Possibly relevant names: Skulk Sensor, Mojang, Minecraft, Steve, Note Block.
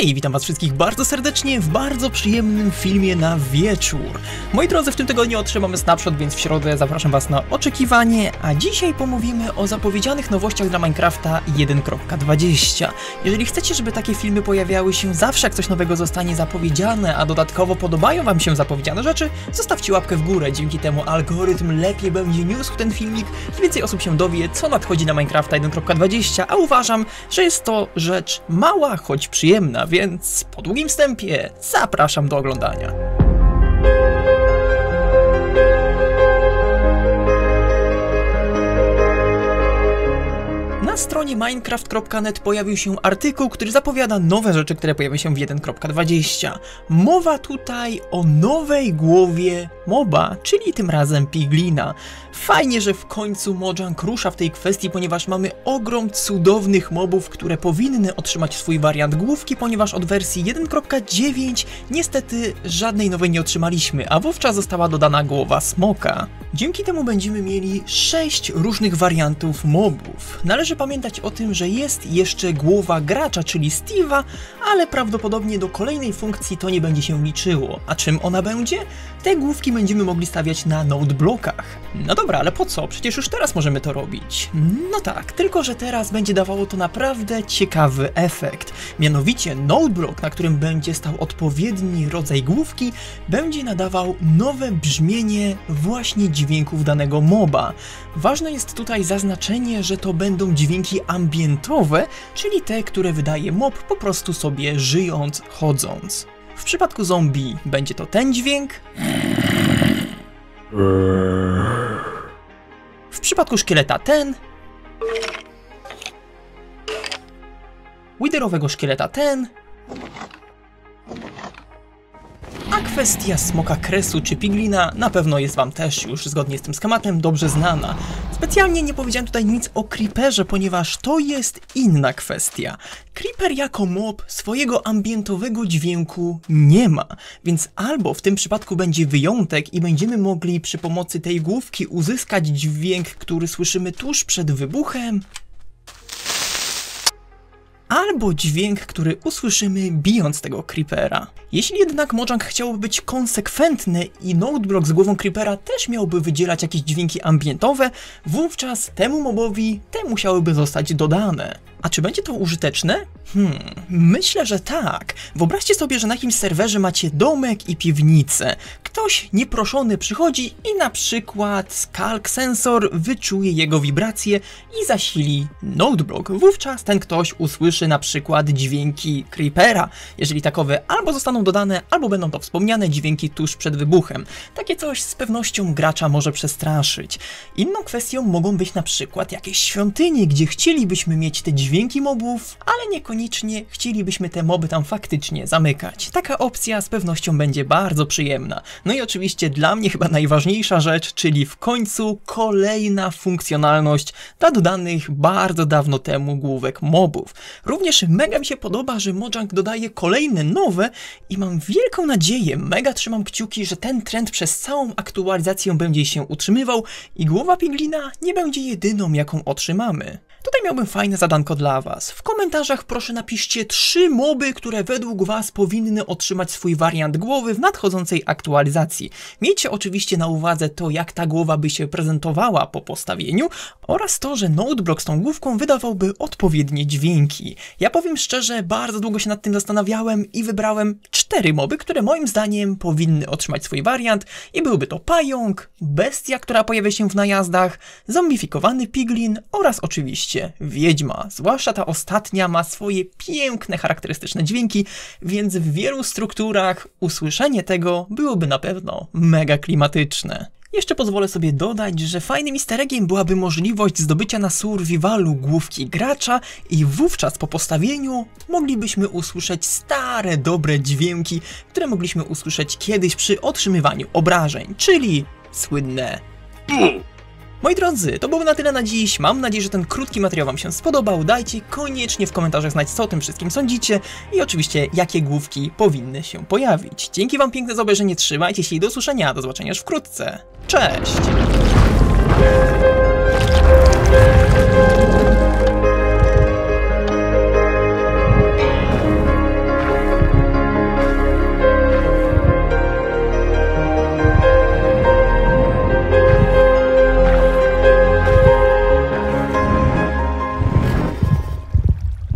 Hej, witam was wszystkich bardzo serdecznie w bardzo przyjemnym filmie na wieczór. Moi drodzy, w tym tygodniu otrzymamy snapshot, więc w środę zapraszam was na oczekiwanie, a dzisiaj pomówimy o zapowiedzianych nowościach dla Minecrafta 1.20. Jeżeli chcecie, żeby takie filmy pojawiały się zawsze, jak coś nowego zostanie zapowiedziane, a dodatkowo podobają wam się zapowiedziane rzeczy, zostawcie łapkę w górę, dzięki temu algorytm lepiej będzie niósł ten filmik i więcej osób się dowie, co nadchodzi na Minecrafta 1.20, a uważam, że jest to rzecz mała, choć przyjemna. Więc po długim wstępie zapraszam do oglądania. Na stronie minecraft.net pojawił się artykuł, który zapowiada nowe rzeczy, które pojawią się w 1.20. Mowa tutaj o nowej głowie moba, czyli tym razem piglina. Fajnie, że w końcu Mojang rusza w tej kwestii, ponieważ mamy ogrom cudownych mobów, które powinny otrzymać swój wariant główki, ponieważ od wersji 1.9 niestety żadnej nowej nie otrzymaliśmy, a wówczas została dodana głowa smoka. Dzięki temu będziemy mieli 6 różnych wariantów mobów. Należy pamiętać o tym, że jest jeszcze głowa gracza, czyli Steve'a, ale prawdopodobnie do kolejnej funkcji to nie będzie się liczyło. A czym ona będzie? Te główki będziemy mogli stawiać na Note Blockach. No dobra, ale po co? Przecież już teraz możemy to robić. No tak, tylko że teraz będzie dawało to naprawdę ciekawy efekt. Mianowicie Note Block, na którym będzie stał odpowiedni rodzaj główki, będzie nadawał nowe brzmienie właśnie dźwięków danego moba. Ważne jest tutaj zaznaczenie, że to będą dźwięki ambientowe, czyli te, które wydaje mob po prostu sobie żyjąc, chodząc. W przypadku zombie będzie to ten dźwięk. W przypadku szkieleta ten. Widerowego szkieleta ten. A kwestia smoka kresu czy piglina na pewno jest wam też już zgodnie z tym schematem dobrze znana. Specjalnie nie powiedziałem tutaj nic o creeperze, ponieważ to jest inna kwestia. Creeper jako mob swojego ambientowego dźwięku nie ma, więc albo w tym przypadku będzie wyjątek i będziemy mogli przy pomocy tej główki uzyskać dźwięk, który słyszymy tuż przed wybuchem, albo dźwięk, który usłyszymy bijąc tego creepera. Jeśli jednak Mojang chciałby być konsekwentny i Note Block z głową creepera też miałby wydzielać jakieś dźwięki ambientowe, wówczas temu mobowi te musiałyby zostać dodane. A czy będzie to użyteczne? Myślę, że tak. Wyobraźcie sobie, że na jakimś serwerze macie domek i piwnicę. Ktoś nieproszony przychodzi i na przykład Skulk Sensor wyczuje jego wibracje i zasili Note Block. Wówczas ten ktoś usłyszy na przykład dźwięki creepera, jeżeli takowe albo zostaną dodane, albo będą to wspomniane dźwięki tuż przed wybuchem. Takie coś z pewnością gracza może przestraszyć. Inną kwestią mogą być na przykład jakieś świątynie, gdzie chcielibyśmy mieć te dźwięki mobów, ale niekoniecznie chcielibyśmy te moby tam faktycznie zamykać. Taka opcja z pewnością będzie bardzo przyjemna. No i oczywiście dla mnie chyba najważniejsza rzecz, czyli w końcu kolejna funkcjonalność dla dodanych bardzo dawno temu główek mobów. Również mega mi się podoba, że Mojang dodaje kolejne nowe i mam wielką nadzieję, mega trzymam kciuki, że ten trend przez całą aktualizację będzie się utrzymywał i głowa piglina nie będzie jedyną, jaką otrzymamy. Tutaj miałbym fajne zadanko dla was. W komentarzach proszę napiszcie 3 moby, które według was powinny otrzymać swój wariant głowy w nadchodzącej aktualizacji. Miejcie oczywiście na uwadze to, jak ta głowa by się prezentowała po postawieniu oraz to, że Note Block z tą główką wydawałby odpowiednie dźwięki. Ja powiem szczerze, bardzo długo się nad tym zastanawiałem i wybrałem 4 moby, które moim zdaniem powinny otrzymać swój wariant i byłby to pająk, bestia, która pojawia się w najazdach, zombifikowany piglin oraz oczywiście wiedźma, zwłaszcza ta ostatnia ma swoje piękne, charakterystyczne dźwięki, więc w wielu strukturach usłyszenie tego byłoby na pewno mega klimatyczne. Jeszcze pozwolę sobie dodać, że fajnym easter eggiem byłaby możliwość zdobycia na survivalu główki gracza i wówczas po postawieniu moglibyśmy usłyszeć stare, dobre dźwięki, które mogliśmy usłyszeć kiedyś przy otrzymywaniu obrażeń, czyli słynne Moi drodzy, to było na tyle na dziś, mam nadzieję, że ten krótki materiał wam się spodobał, dajcie koniecznie w komentarzach znać, co o tym wszystkim sądzicie i oczywiście, jakie główki powinny się pojawić. Dzięki wam piękne za obejrzenie, trzymajcie się i do usłyszenia, do zobaczenia już wkrótce, cześć!